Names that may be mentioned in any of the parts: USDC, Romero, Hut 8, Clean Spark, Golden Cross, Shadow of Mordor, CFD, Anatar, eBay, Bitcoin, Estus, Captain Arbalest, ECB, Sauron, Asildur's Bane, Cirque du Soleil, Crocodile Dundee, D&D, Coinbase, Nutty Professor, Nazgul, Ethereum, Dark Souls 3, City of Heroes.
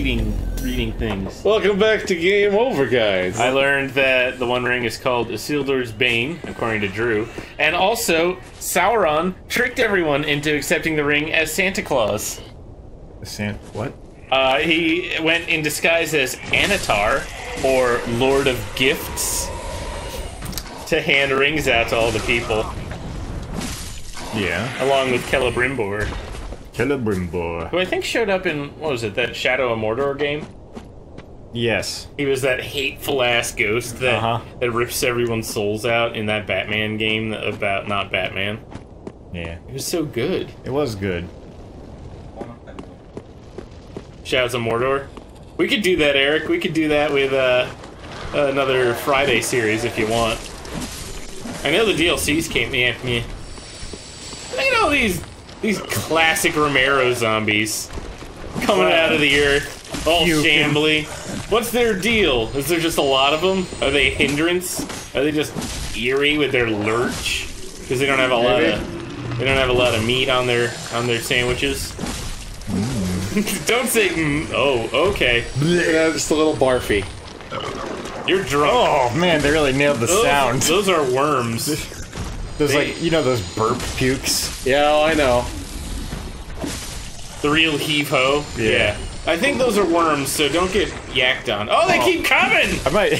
reading things. Welcome back to Game Over, guys. I learned that the One Ring is called Asildur's Bane, according to Drew. And also, Sauron tricked everyone into accepting the ring as Santa Claus. What? He went in disguise as Anatar, or Lord of Gifts, to hand rings out to all the people. Yeah. Along with Celebrimbro. Celebrimbor. Who I think showed up in, what was it, that Shadow of Mordor game? Yes. He was that hateful-ass ghost that that rips everyone's souls out in that Batman game about not Batman. Yeah. It was so good. It was good. Shadows of Mordor. We could do that, Eric. We could do that with another Friday series if you want. I know the DLCs came at me. Look at all these classic Romero zombies coming out of the earth, all shambly. What's their deal? Is there just a lot of them? Are they a hindrance? Are they just eerie with their lurch? Because they don't have a lot of meat on their sandwiches. Mm. Don't say oh, okay. Yeah, just a little barfy. You're drunk. Oh man, they really nailed the sound. Those are worms. Those, like, you know, those burp pukes? Yeah, I know. The real heave-ho? Yeah. I think those are worms, so don't get yacked on. Oh, they keep coming! I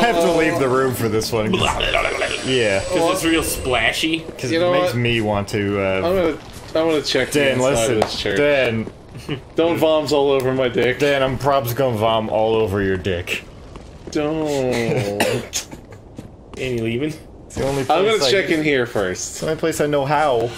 have to leave the room for this one. Yeah. Because it's real splashy. Because it makes me want to, I'm gonna check Dan, the inside of this chair. Dan, don't voms all over my dick. Dan, I'm probably gonna vom all over your dick. Don't. Any leaving? It's the only place I'm gonna check in here first. It's the only place I know how.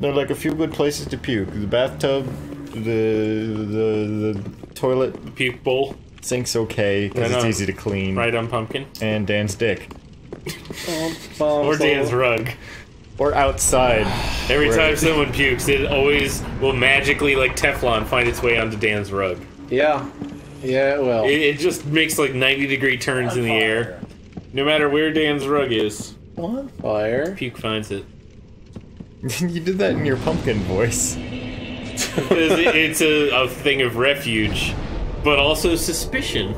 There are like a few good places to puke: the bathtub, the toilet, the puke bowl. Sink's okay because it's easy to clean. Right on pumpkin. And Dan's dick. Or Dan's rug. Or outside. Every time someone pukes, it always will magically, like Teflon, find its way onto Dan's rug. Yeah. Yeah, well, it just makes like 90-degree turns in the air, no matter where Dan's rug is. What? Fire. Puke finds it. You did that in your pumpkin voice. It's a thing of refuge, but also suspicion.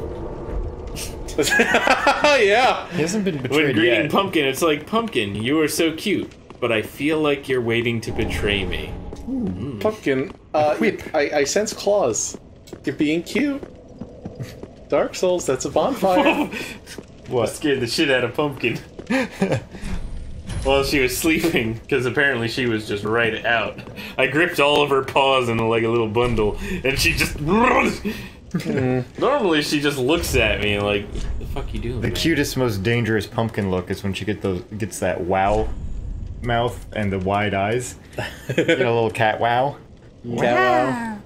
Yeah. He hasn't been betrayed when greeting yet. Pumpkin, it's like, pumpkin, you are so cute, but I feel like you're waiting to betray me. Ooh. Pumpkin, I sense claws. You're being cute. Dark Souls, that's a bonfire. What? I scared the shit out of Pumpkin. Well, she was sleeping, because apparently she was just right out. I gripped all of her paws in like a little bundle, and she just... Normally she just looks at me like, what the fuck you doing? The cutest, most dangerous Pumpkin look is when she gets that wow mouth and the wide eyes. You know, a little cat wow. Wow. Cat wow.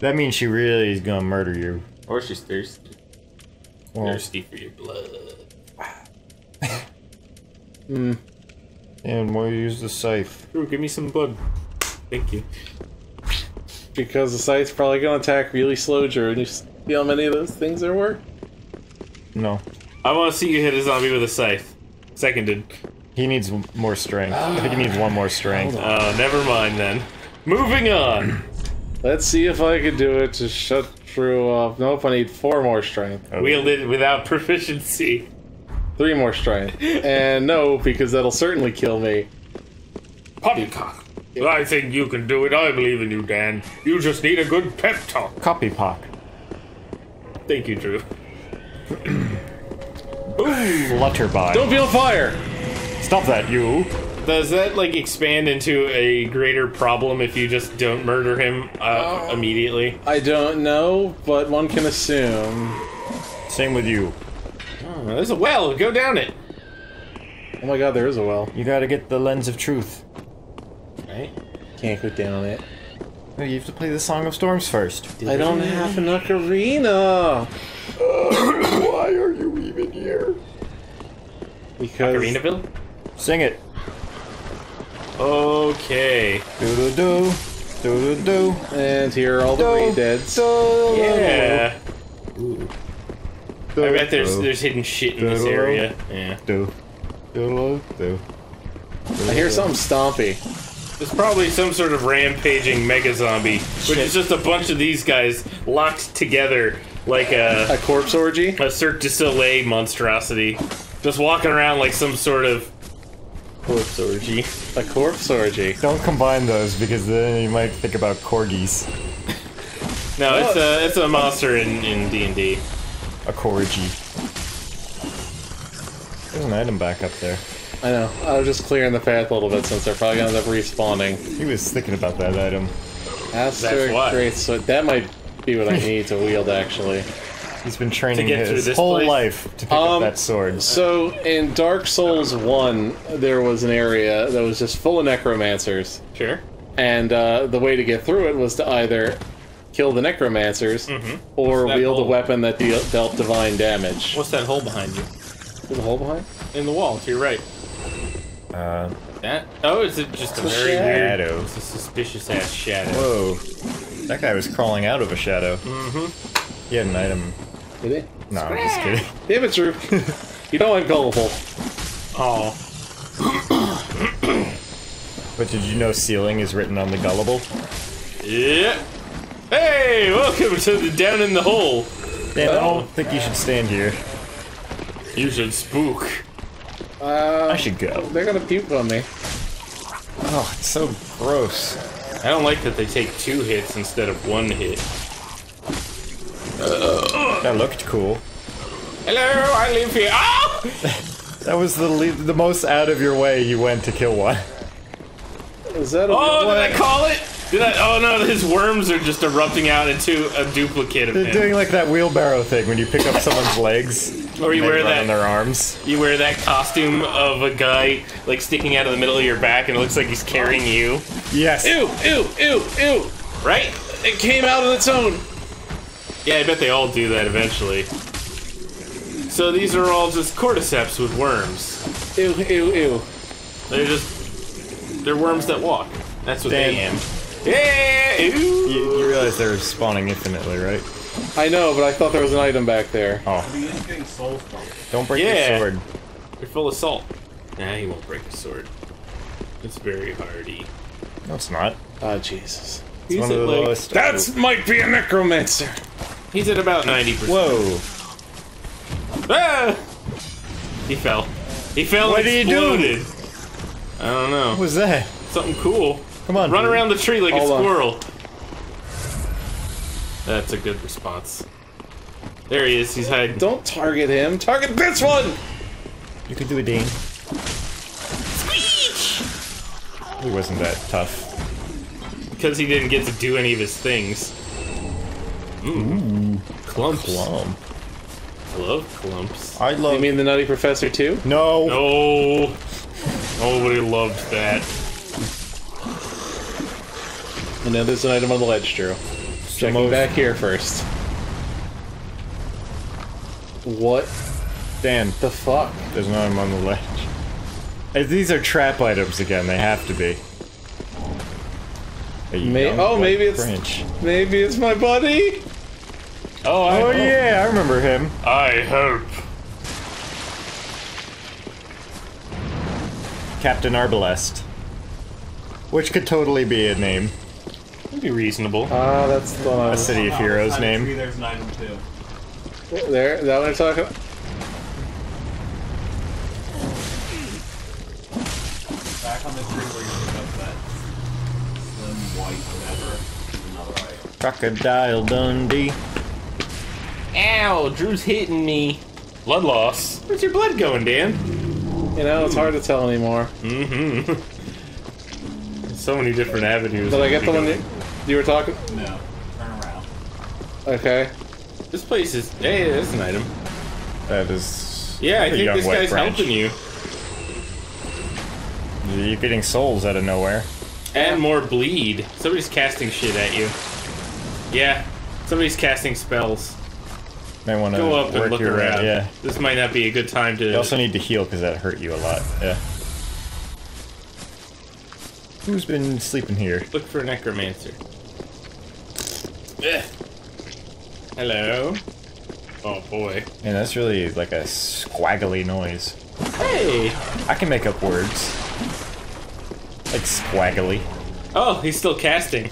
That means she really is gonna murder you. Or she's thirsty. Well, thirsty for your blood. And we'll use the scythe. Ooh, give me some blood. Thank you. Because the scythe's probably gonna attack really slow, Drew. And you see how many of those things there were? No. I wanna see you hit a zombie with a scythe. Seconded. He needs more strength. I think he needs one more strength. Oh, never mind then. Moving on! Let's see if I can do it to shut Drew off. Nope, I need 4 more strength. Okay. Wield it without proficiency. 3 more strength. And no, because that'll certainly kill me. Poppycock. I think you can do it. I believe in you, Dan. You just need a good pep talk. Copypock. Thank you, Drew. Flutterby. Don't be on fire! Stop that, you. Does that, like, expand into a greater problem if you just don't murder him immediately? I don't know, but one can assume. Same with you. Oh, there's a well! Go down it! Oh my god, there is a well. You gotta get the lens of truth. Right? Can't go down it. No, you have to play the Song of Storms first. I don't have an ocarina! Why are you even here? Because... Ocarinaville? Sing it! Okay. Do do do, do do do, and here are all the re-deads. Yeah. Ooh. I bet there's hidden shit in this area. Yeah. Do do do. I hear something stompy. It's probably some sort of rampaging mega zombie, which is just a bunch of these guys locked together like a corpse orgy, a Cirque du Soleil monstrosity, just walking around like some sort of corpse orgy. A corpse orgy. Don't combine those because then you might think about corgis. No, oh. It's a monster in D&D. A corgi. There's an item back up there. I know. I was just clearing the path a little bit since they're probably gonna end up respawning. He was thinking about that item. So that might be what I need to wield actually. He's been training his whole life to pick up that sword. So in Dark Souls 1, there was an area that was just full of necromancers. Sure. And the way to get through it was to either kill the necromancers or wield a weapon that dealt divine damage. What's that hole behind you? The hole behind? In the wall, to your right. That? Oh, is it just a very shadow? Weird, it's a suspicious ass shadow. Whoa. That guy was crawling out of a shadow. Mm-hmm. He had an item. Did he? No, I'm just kidding. Damn it, Drew. You know I'm gullible. Oh. But did you know ceiling is written on the gullible? Yeah. Hey, welcome to the down in the hole. Man, I don't think you should stand here. You should spook. I should go. They're gonna puke on me. Oh, it's so gross. I don't like that they take 2 hits instead of 1 hit. That looked cool. Hello, I live here. Ah! That was the most out of your way you went to kill one. Is that a did I call it? Oh no, his worms are just erupting out into a duplicate of him. They're doing like that wheelbarrow thing when you pick up someone's legs. Or you wear that on their arms. You wear that costume of a guy like sticking out of the middle of your back, and it looks like he's carrying you. Yes. Ew, ew, ew, ew. Right? It came out on its own. Yeah, I bet they all do that eventually. So these are all just cordyceps with worms. Ew, ew, ew. They're worms that walk. That's what they am. Yeah! You realize they're spawning infinitely, right? I know, but I thought there was an item back there. Oh. Don't break your sword. You're full of salt. Nah, you won't break your sword. It's very hardy. No, it's not. Ah, Jesus. It's one of the lowest. That might be a necromancer! He's at about 90%. Whoa. Ah! He fell. He fell and exploded. What are you doing? I don't know. What was that? Something cool. Come on, run around the tree like a squirrel. That's a good response. There he is. He's hiding. Don't target him. Target this one. You can do it, Dean. Screech! He wasn't that tough. Because he didn't get to do any of his things. Ooh, clumps. Clump. I love clumps. I love. You mean the Nutty Professor too? No. No. Nobody loved that. And now there's an item on the ledge, Drew. Checking back here first. What? Dan, the fuck? There's an item on the ledge. These are trap items again. They have to be. Maybe it's my buddy. Oh, yeah, I remember him. I hope. Captain Arbalest, which could totally be a name. Be reasonable. Ah, that's the a City of Heroes name. There's an item too. Oh, there, that what I'm talking about. Back on the tree where you picked up that slim white whatever. Another item. Crocodile Dundee. Ow! Drew's hitting me. Blood loss. Where's your blood going, Dan? You know, it's hard to tell anymore. Mm-hmm. So many different avenues. Did I get the one? You were talking? No. Turn around. Okay. This place is. Hey, that's an item. That is. Yeah, I think this guy's helping you. You're getting souls out of nowhere. And more bleed. Somebody's casting shit at you. Yeah. Somebody's casting spells. Might want to go up and look around. Yeah. This might not be a good time to. You also need to heal because that hurt you a lot. Yeah. Who's been sleeping here? Look for a necromancer. Yeah. Hello. Oh boy. Man, that's really like a squaggly noise. Hey! I can make up words. Like squaggly. Oh, he's still casting.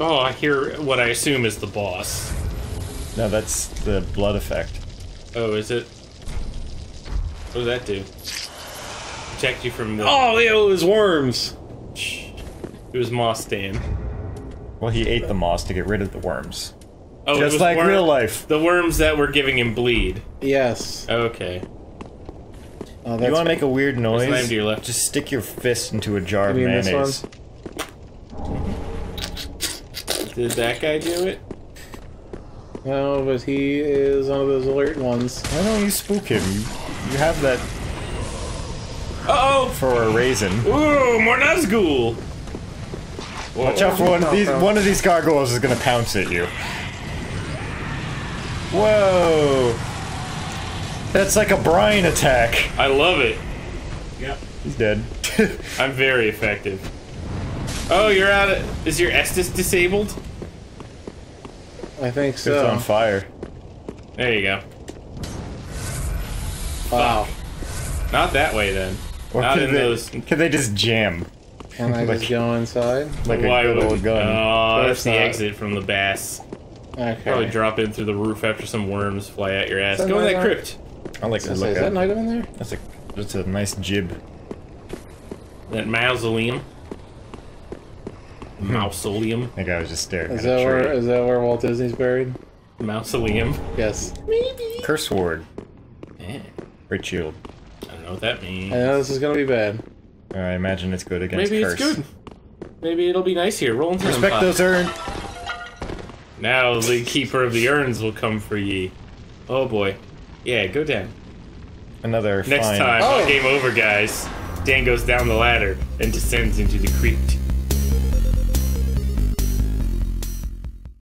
Oh, I hear what I assume is the boss. No, that's the blood effect. Oh, is it? What does that do? Protect you from the... Oh, it was worms! It was moss, Dan. Well, he ate the moss to get rid of the worms. Oh, just like real life. The worms that were giving him bleed. Yes. Okay. Oh, you want to make a weird noise? To your left. Just stick your fist into a jar of mayonnaise. Did that guy do it? No, but he is one of those alert ones. Why don't you spook him? You have that... Uh-oh! For a reason. Ooh, more Nazgul! Whoa. Watch out for one of these. One of these gargoyles is gonna pounce at you. Whoa! That's like a Brian attack. I love it. Yep. He's dead. I'm very effective. Oh, you're out of... Is your Estus disabled? I think so. It's on fire. There you go. Wow. Fuck. Not that way, then. Or not in those... Could they just jam? Can I just go inside? Like a good old gun. Oh, that's the exit from the bass. Okay. Probably drop in through the roof after some worms fly at your ass. Go in that crypt. I like to look at it. Is that an item in there? That's a nice jib. That mausoleum. Mausoleum. That guy was just staring at a tree. Is that where Walt Disney's buried? Mausoleum? Yes. Maybe. Curse word. Yeah. Great shield. I don't know what that means. I know this is gonna be bad. I imagine it's good against curse. Maybe it's good. Maybe it'll be nice here. Roll into respect those urns. Now the keeper of the urns will come for ye. Oh boy. Yeah, go down. Another fine. Next time, game over, guys. Dan goes down the ladder and descends into the crypt.